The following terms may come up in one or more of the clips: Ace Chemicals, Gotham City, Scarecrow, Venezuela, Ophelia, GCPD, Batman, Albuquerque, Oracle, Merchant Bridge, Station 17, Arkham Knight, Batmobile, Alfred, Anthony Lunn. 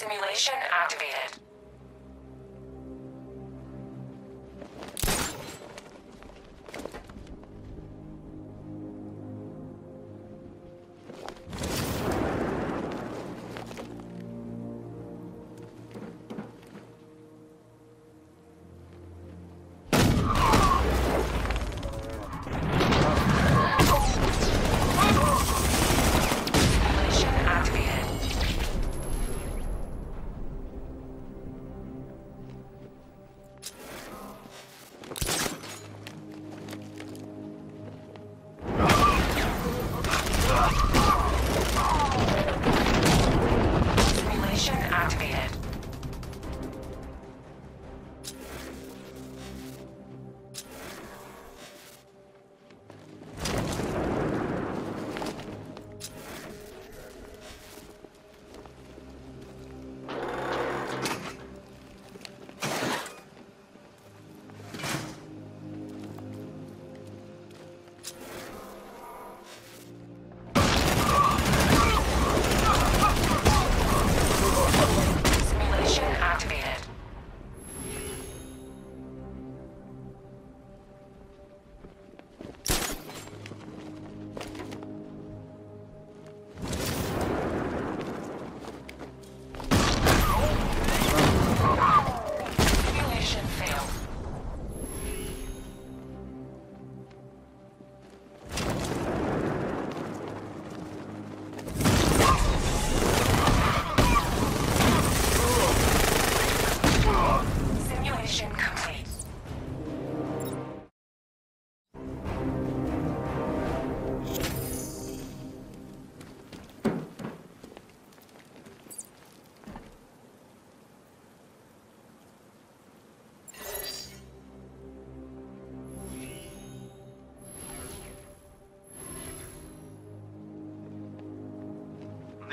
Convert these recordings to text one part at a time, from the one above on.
Simulation activated.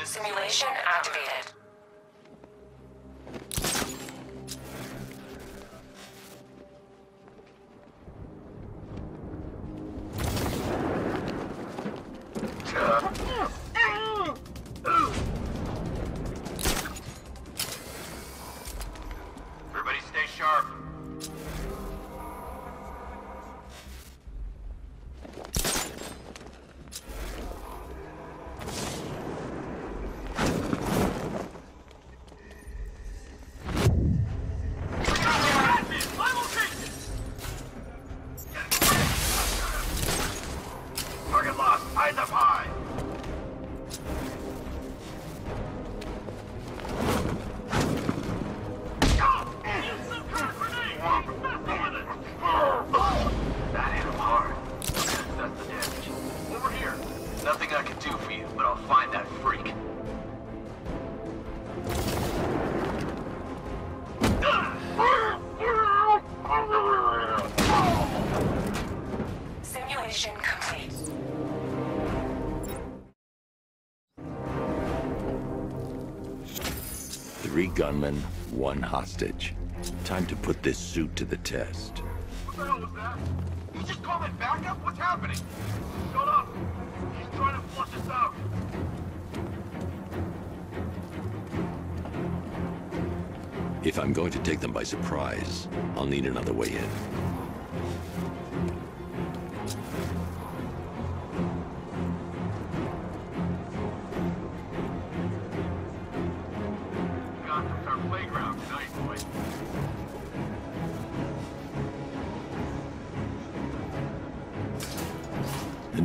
Simulation activated. Everybody stay sharp. Three gunmen, one hostage. Time to put this suit to the test. What the hell was that? You just call it backup? What's happening? Shut up! He's trying to flush us out! If I'm going to take them by surprise, I'll need another way in.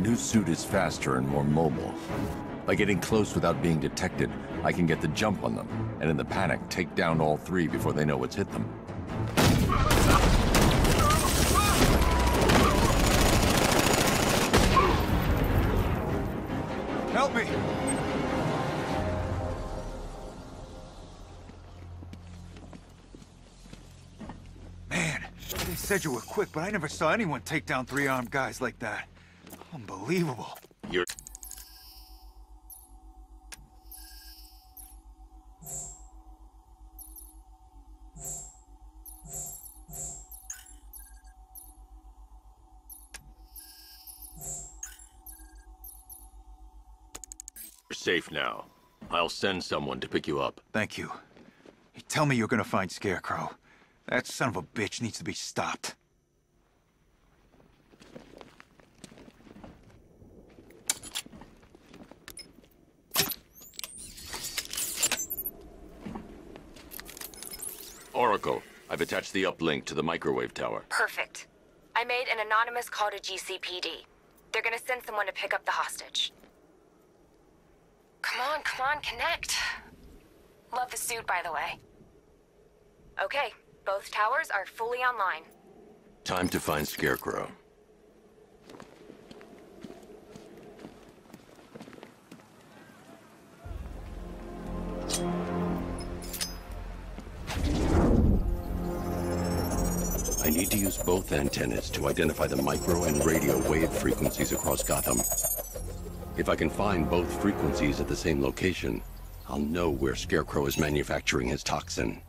The suit is faster and more mobile. By getting close without being detected, I can get the jump on them, and in the panic, take down all three before they know what's hit them. Help me! Man, they said you were quick, but I never saw anyone take down three armed guys like that. Unbelievable. You're... You're safe now. I'll send someone to pick you up. Thank you. You tell me you're gonna find Scarecrow. That son of a bitch needs to be stopped. Oracle, I've attached the uplink to the microwave tower. Perfect. I made an anonymous call to GCPD. They're gonna send someone to pick up the hostage. Come on, connect. Love the suit, by the way. Okay, both towers are fully online. Time to find Scarecrow. I need to use both antennas to identify the micro and radio wave frequencies across Gotham. If I can find both frequencies at the same location, I'll know where Scarecrow is manufacturing his toxin.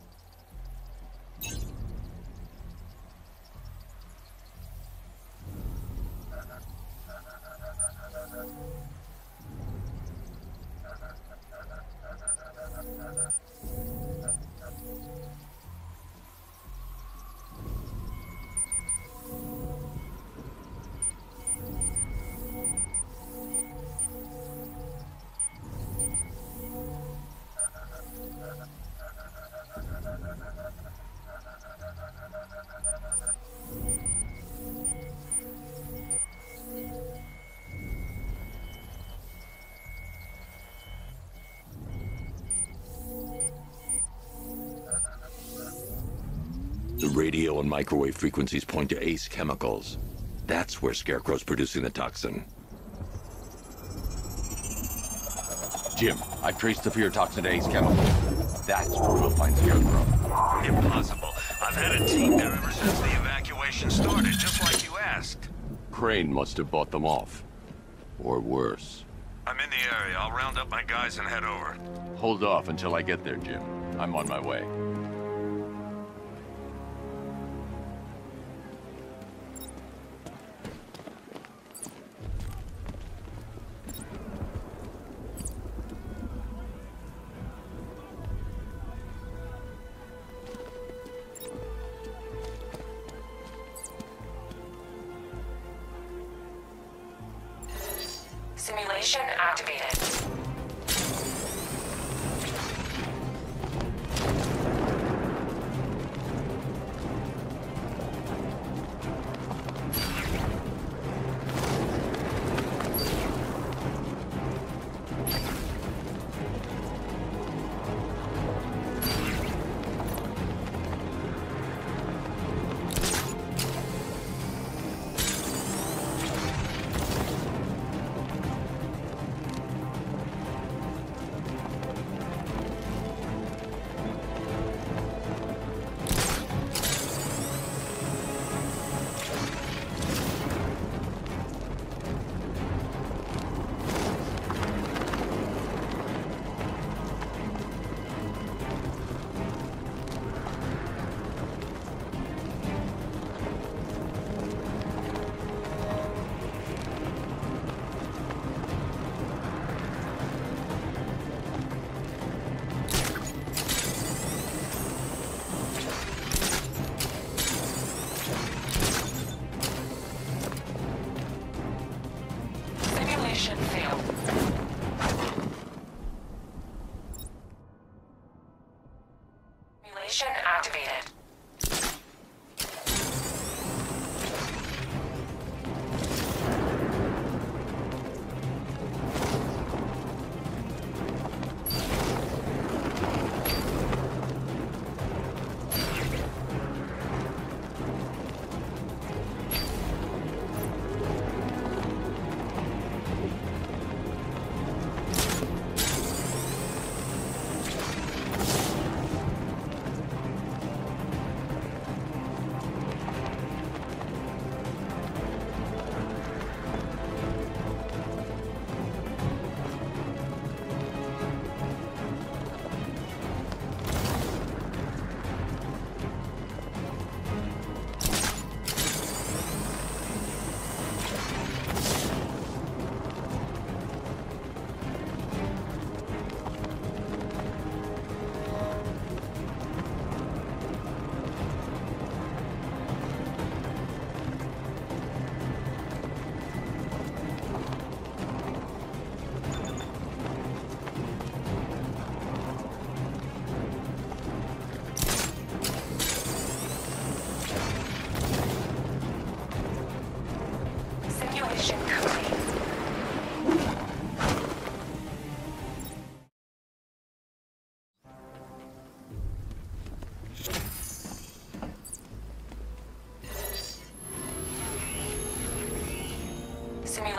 The radio and microwave frequencies point to Ace Chemicals. That's where Scarecrow's producing the toxin. Jim, I've traced the fear toxin to Ace Chemicals. That's where we'll find Scarecrow. Impossible. I've had a team there ever since the evacuation started, just like you asked. Crane must have bought them off. Or worse. I'm in the area. I'll round up my guys and head over. Hold off until I get there, Jim. I'm on my way. Simulation activated. Activated.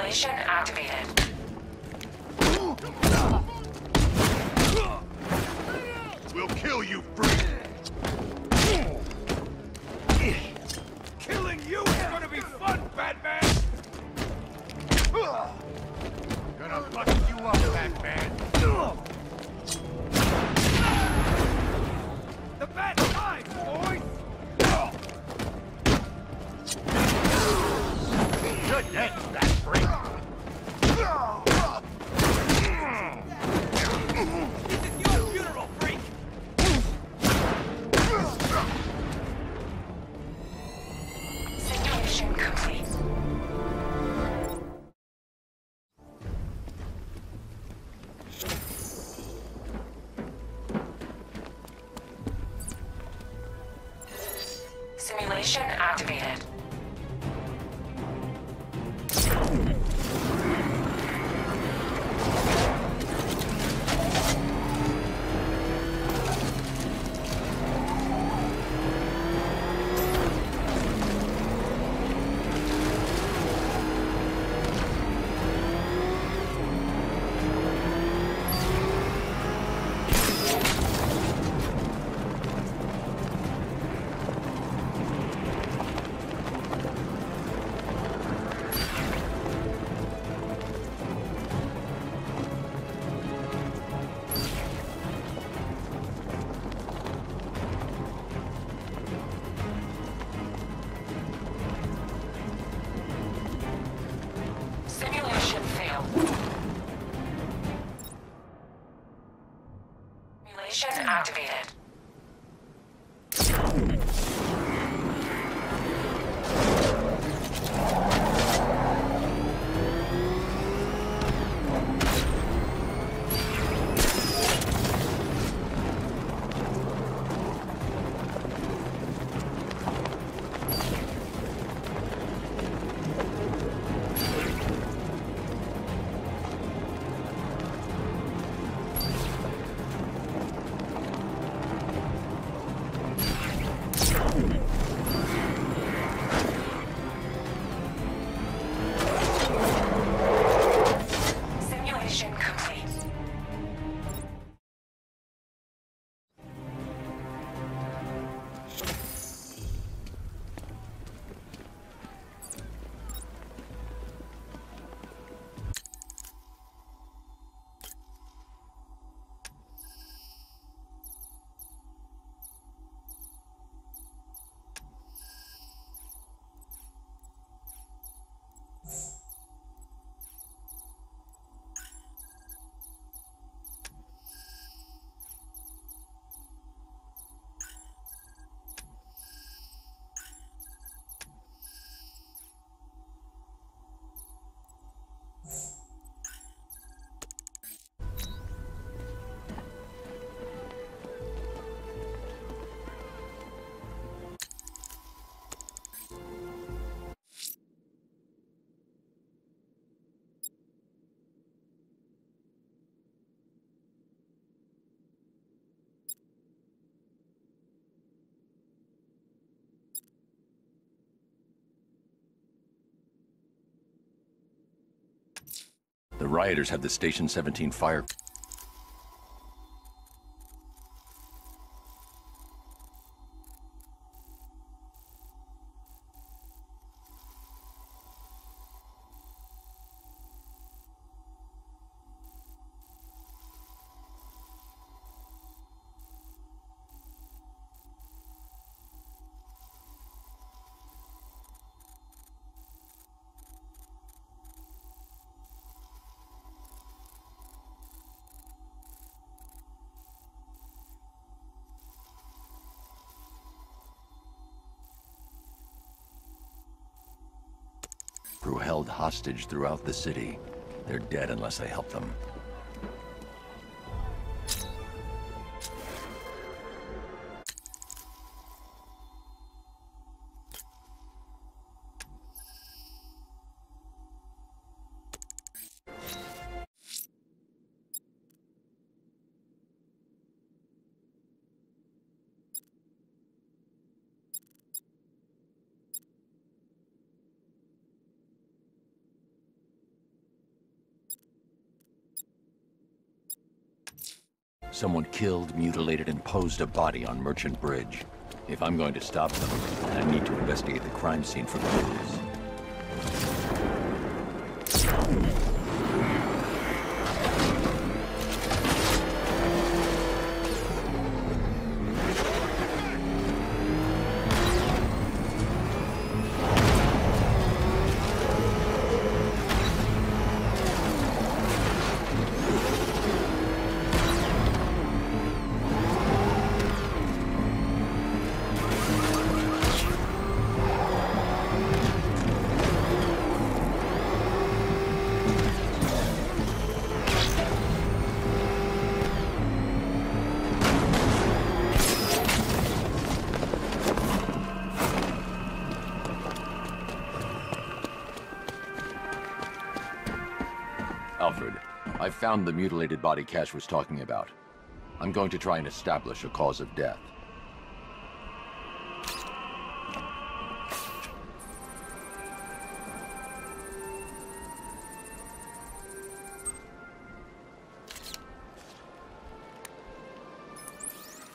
Detonation activated. We'll kill you, freak! Killing you is gonna be fun, Batman! Gonna fuck you up, Batman! The bad times, boys! Good day, that freak! Simulation activated. Activated. The rioters have the Station 17 fire. Who held hostage throughout the city. They're dead unless I help them. Someone killed, mutilated, and posed a body on Merchant Bridge. If I'm going to stop them, I need to investigate the crime scene for clues. I found the mutilated body Cash was talking about. I'm going to try and establish a cause of death.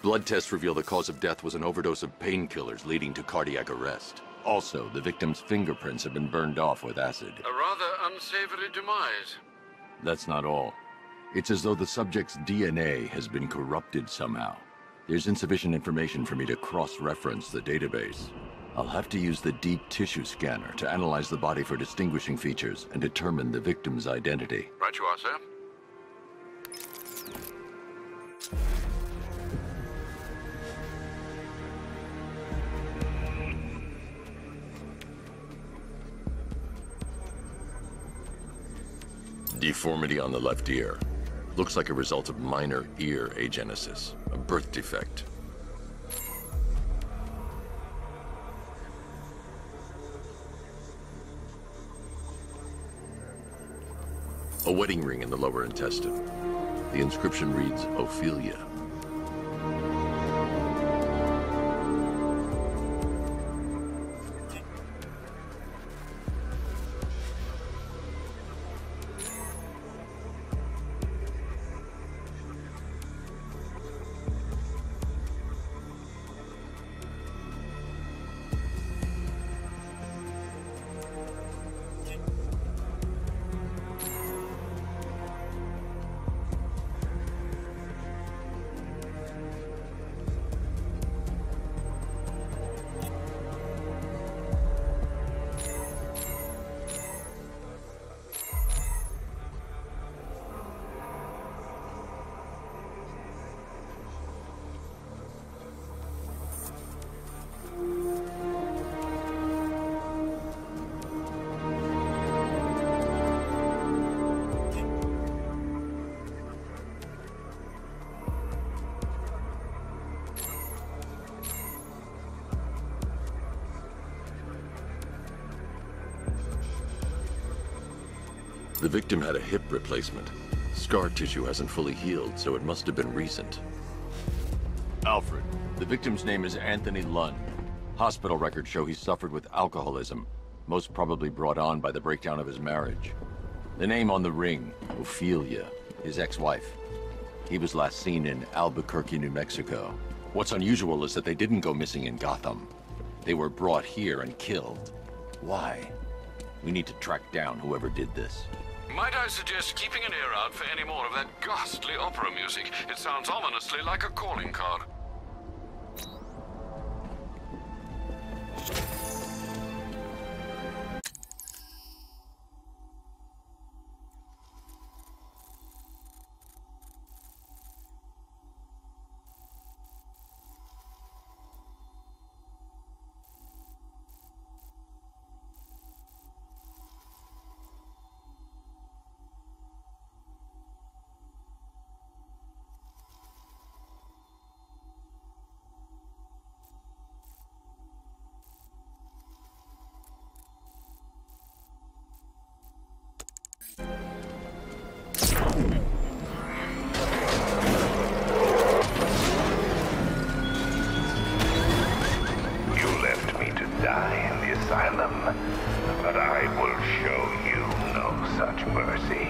Blood tests reveal the cause of death was an overdose of painkillers leading to cardiac arrest. Also, the victim's fingerprints have been burned off with acid. A rather unsavory demise. That's not all. It's as though the subject's DNA has been corrupted somehow. There's insufficient information for me to cross-reference the database. I'll have to use the deep tissue scanner to analyze the body for distinguishing features and determine the victim's identity. Right you are, sir. Deformity on the left ear. Looks like a result of minor ear agenesis, a birth defect. A wedding ring in the lower intestine. The inscription reads, Ophelia. The victim had a hip replacement. Scar tissue hasn't fully healed, so it must have been recent. Alfred, the victim's name is Anthony Lunn. Hospital records show he suffered with alcoholism, most probably brought on by the breakdown of his marriage. The name on the ring, Ophelia, his ex-wife. He was last seen in Albuquerque, New Mexico. What's unusual is that they didn't go missing in Gotham. They were brought here and killed. Why? We need to track down whoever did this. Might I suggest keeping an ear out for any more of that ghastly opera music? It sounds ominously like a calling card. Mercy.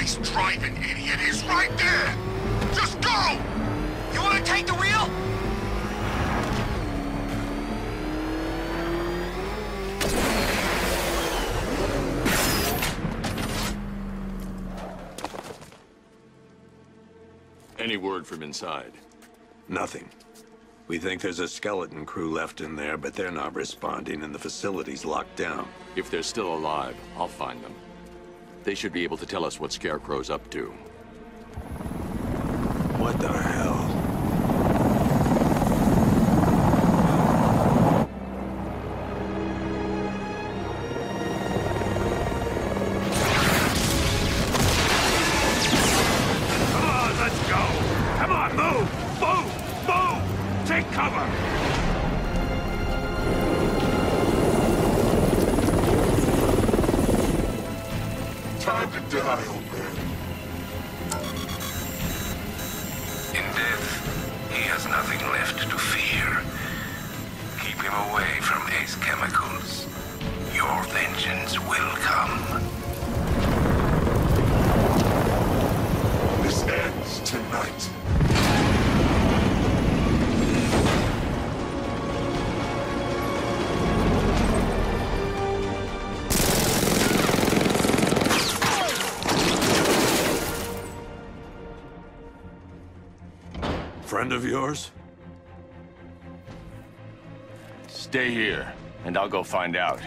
nice driving, idiot. He's right there. Just go! You want to take the wheel? Any word from inside? Nothing. We think there's a skeleton crew left in there, but they're not responding and the facility's locked down. If they're still alive, I'll find them. They should be able to tell us what Scarecrow's up to. What the hell? Come on, let's go! Come on, move! Move! Move! Take cover! Time to die, old man. In death, he has nothing left to fear. Keep him away from Ace Chemicals. Your vengeance will come. This ends tonight. Friend of yours? Stay here, and I'll go find out.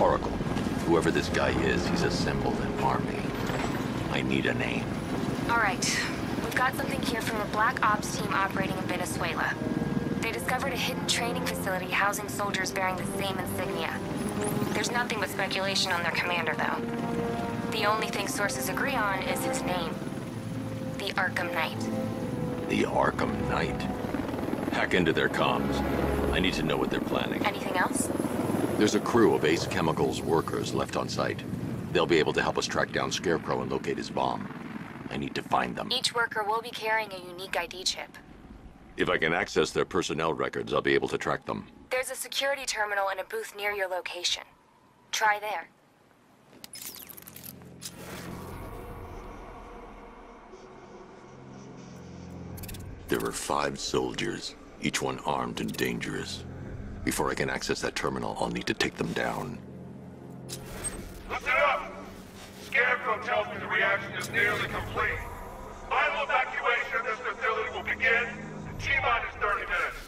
Oracle. Whoever this guy is, he's assembled an army. I need a name. All right. We've got something here from a black ops team operating in Venezuela. They discovered a hidden training facility housing soldiers bearing the same insignia. There's nothing but speculation on their commander, though. The only thing sources agree on is his name. The Arkham Knight. The Arkham Knight? Hack into their comms. I need to know what they're planning. Anything else? There's a crew of Ace Chemicals workers left on site. They'll be able to help us track down Scarecrow and locate his bomb. I need to find them. Each worker will be carrying a unique ID chip. If I can access their personnel records, I'll be able to track them. There's a security terminal in a booth near your location. Try there. There are 5 soldiers, each one armed and dangerous. Before I can access that terminal, I'll need to take them down. Listen up! Scarecrow tells me the reaction is nearly complete. Final evacuation of this facility will begin in T-minus 30 minutes.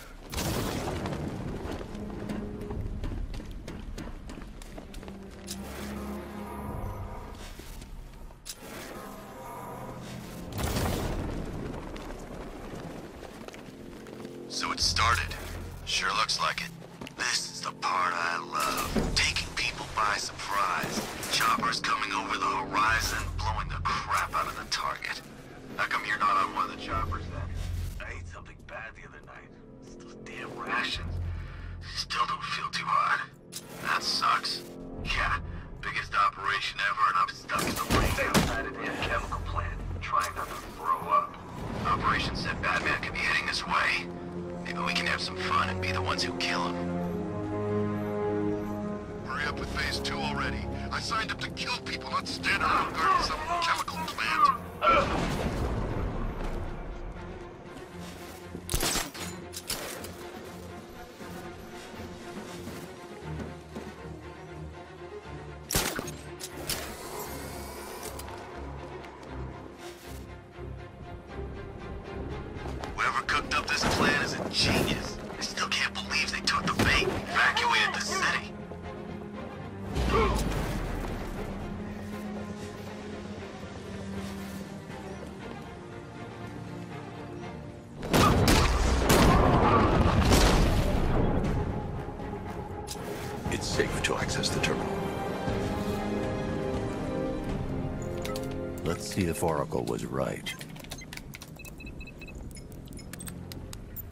So it started. Sure looks like it. This is the part I love. Taking people by surprise. Choppers coming over the horizon, blowing the crap out of the target. How come you're not on one of the choppers then? I ate something bad the other night. It's those damn rations. Still don't feel too hot. That sucks. Yeah, biggest operation ever and I'm stuck in the lane outside a damn chemical plant, trying not to throw up. Operation said Batman could be heading this way. Maybe we can have some fun and be the ones who kill him. Hurry up with phase 2 already. I signed up to kill people, not stand around guarding some chemical plant. Genius. I still can't believe they took the bait and evacuated the city. It's safe to access the terminal. Let's see if Oracle was right.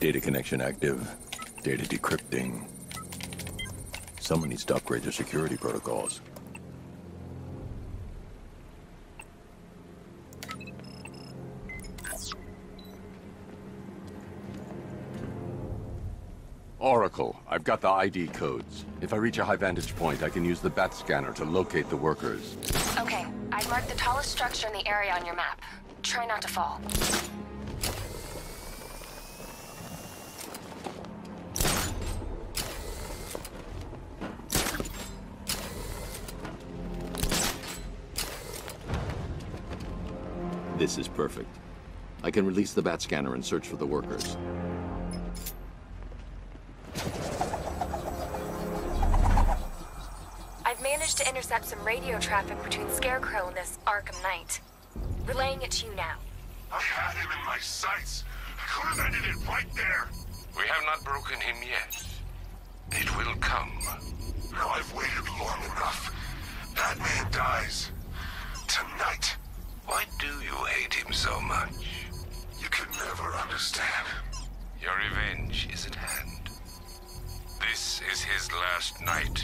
Data connection active. Data decrypting. Someone needs to upgrade their security protocols. Oracle, I've got the ID codes. If I reach a high vantage point, I can use the bat scanner to locate the workers. Okay, I've marked the tallest structure in the area on your map. Try not to fall. This is perfect. I can release the bat scanner and search for the workers. I've managed to intercept some radio traffic between Scarecrow and this Arkham Knight. Relaying it to you now. I have him in my sights. I could have ended it right there. We have not broken him yet. It will come. Now I've waited long enough. That man dies. Tonight. Why do you hate him so much? You can never understand. Your revenge is at hand. This is his last night.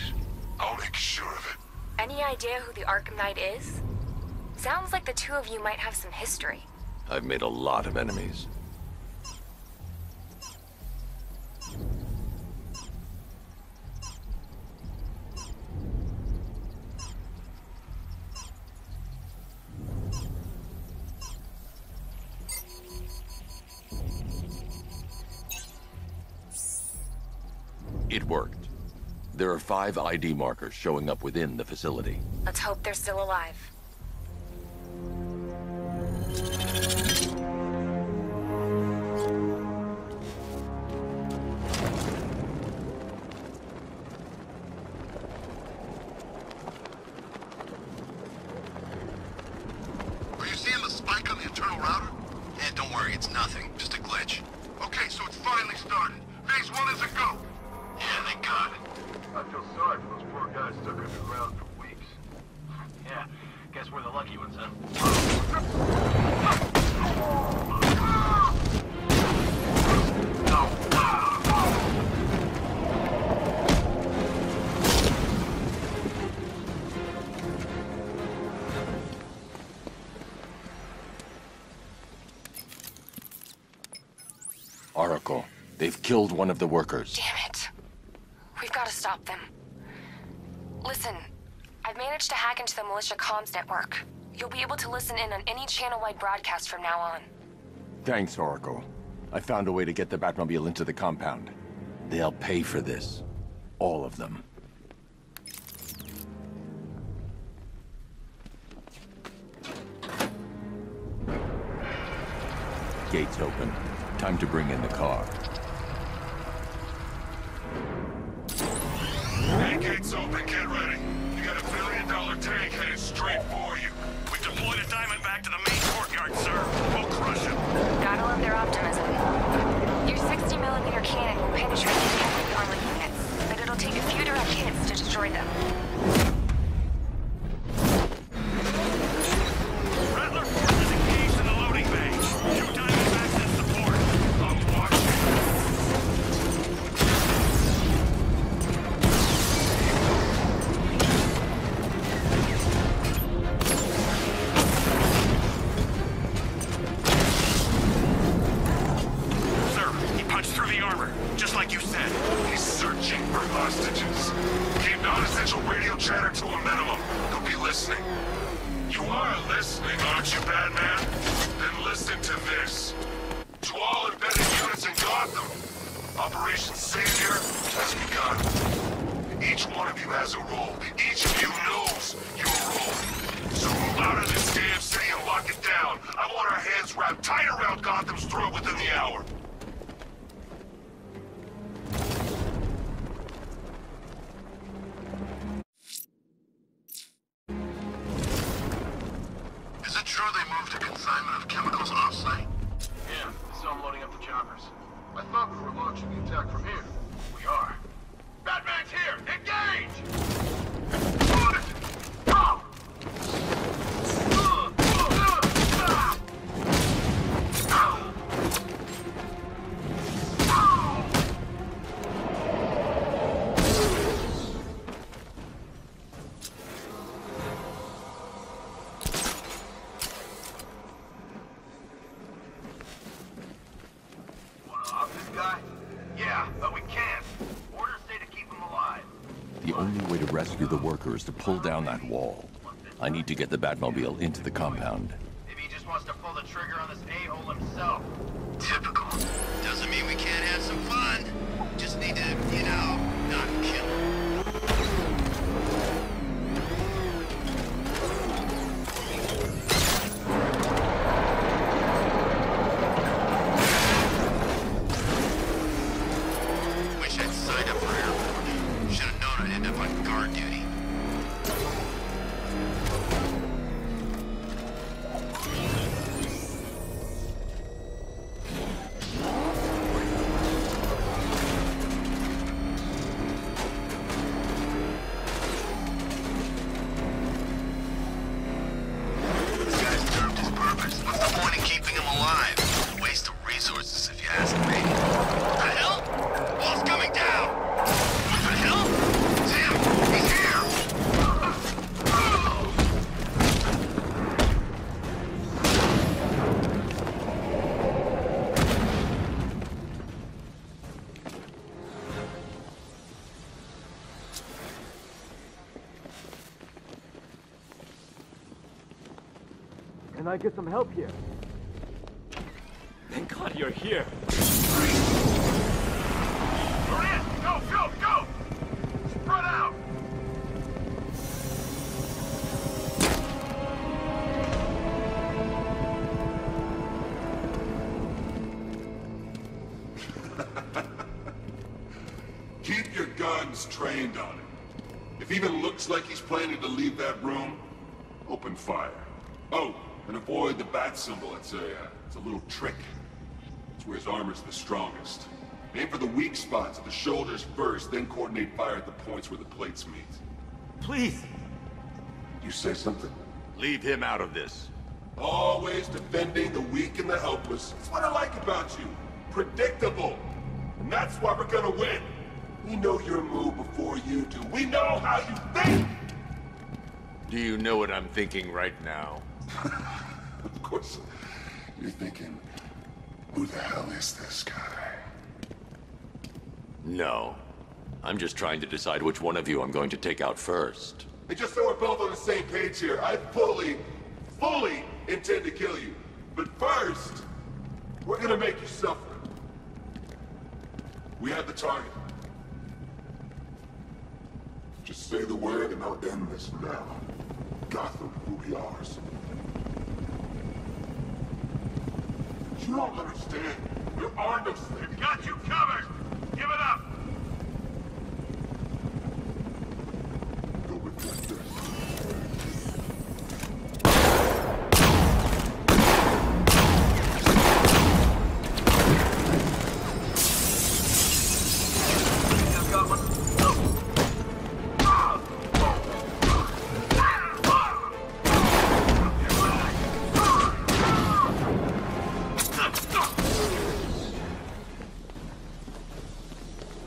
I'll make sure of it. Any idea who the Arkham Knight is? Sounds like the two of you might have some history. I've made a lot of enemies. It worked. There are 5 ID markers showing up within the facility. Let's hope they're still alive. Are you seeing the spike on the internal router? Eh, don't worry, it's nothing. Just a glitch. Okay, so it's finally started. Phase 1 is a go. Yeah, thank God. I feel sorry for those poor guys stuck underground for weeks. Yeah, guess we're the lucky ones, huh? Oracle, they've killed one of the workers. Damn it. We've got to stop them. Listen, I've managed to hack into the militia comms network. You'll be able to listen in on any channel-wide broadcast from now on. Thanks, Oracle. I found a way to get the Batmobile into the compound. They'll pay for this. All of them. Gates open. Time to bring in the car. Gates open, get ready. You got $1 billion tank headed straight for you. We've deployed a diamond back to the main courtyard, sir. We'll crush him. Gotta love their optimism. Your 60mm cannon will penetrate these heavily armored units, but it'll take a few direct hits to destroy them. The only way to rescue the worker is to pull down that wall. I need to get the Batmobile into the compound. Maybe he just wants to pull the trigger on this a-hole himself. Typical. Doesn't mean we can't have some fun. Just need to, you know, not kill him. Can I get some help here? Thank God you're here. We're in! Go, go, go! Spread out! Keep your guns trained on him. If even looks like he's planning to leave that room, open fire. Oh! And avoid the bat symbol. It's a little trick. It's where his armor's the strongest. Aim for the weak spots at the shoulders first, then coordinate fire at the points where the plates meet. Please! You say something? Leave him out of this. Always defending the weak and the helpless. That's what I like about you. Predictable. And that's why we're gonna win. We know your move before you do. We know how you think! Do you know what I'm thinking right now? Of course, you're thinking, who the hell is this guy? No. I'm just trying to decide which one of you I'm going to take out first. And just so we're both on the same page here, I fully intend to kill you. But first, we're gonna make you suffer. We have the target. Just say the word and I'll end this now. Gotham will be ours. You don't understand. There are no slaves. Got you covered. Give it up.